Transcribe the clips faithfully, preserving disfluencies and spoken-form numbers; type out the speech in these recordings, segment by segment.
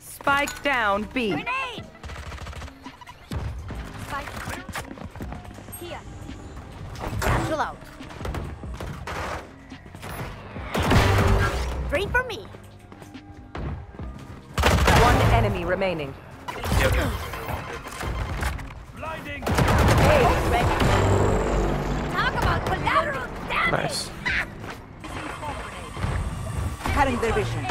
Spike down, B. Grenade! Spike here. Chill out. Three for me. One enemy remaining. Yep. Blinding. Hey, ready. Talk about collateral damage. Nice. Cutting their vision.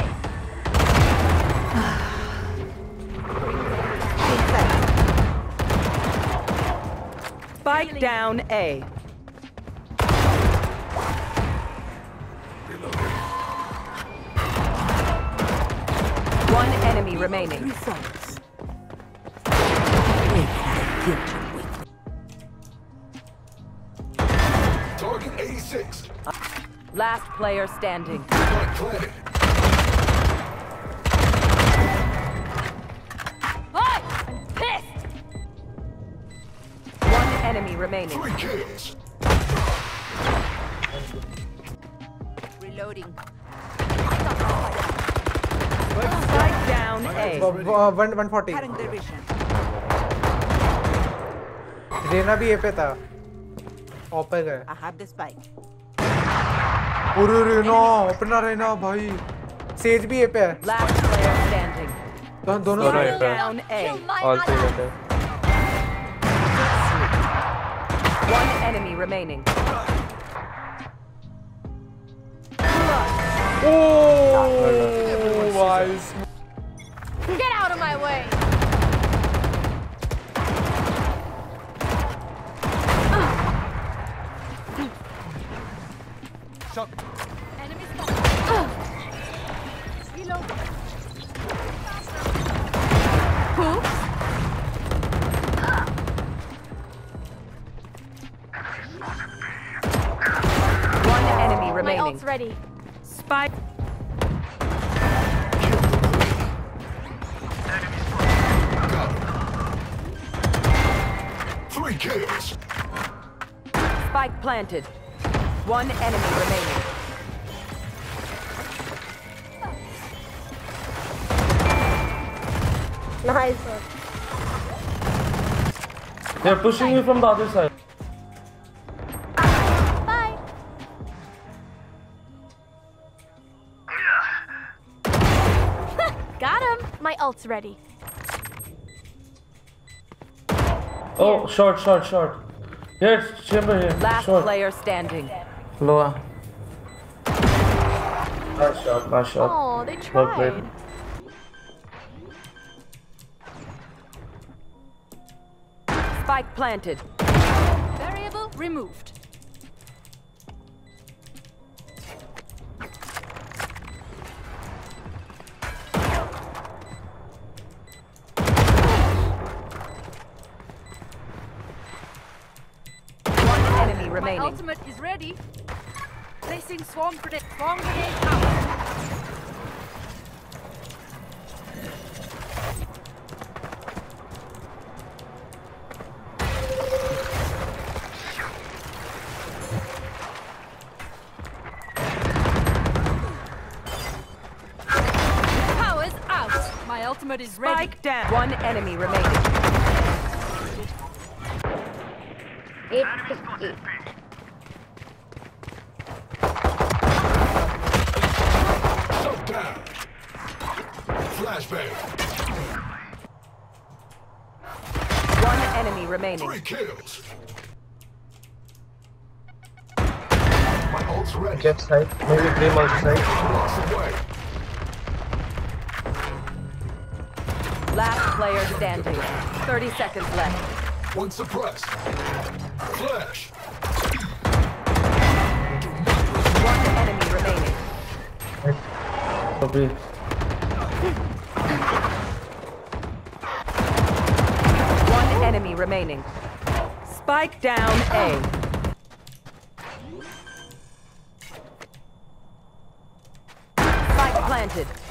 Spike down A. One enemy remaining. Target eighty-six. Last player standing. Enemy remaining. Three kills. Reloading. Spike down A. Uh, one forty. Reyna bhi A pe tha. Hopper gaye. I have the spike. Puri Reyna, apna Reyna bhai. Sage bhi A pe hai. Last player standing. Don dono down A. All three A. One enemy remaining. Oh, wise. Get out of my way. Shot. Enemy spotted. Reload. Who? My ult's ready. Spike. Three kills. Spike planted. One enemy remaining. Nice. They're pushing you from the other side. My ult's ready. Oh, short, short, short. Yes, chamber here. Last short. Player standing. Loa. Nice shot, nice shot. Oh, they tried. Spike planted. Variable removed. Remaining. My ultimate is ready. Placing swarm grenade. Swarm grenade out. Power's out. My ultimate is ready. Spike down. One enemy remaining. It, it, it. One enemy remaining. Three kills. My ult's ready. Get side. Maybe play my side. Last player standing. Thirty seconds left. One suppressed. Flash. One enemy remaining. Okay. One enemy remaining. Spike down A. Spike planted.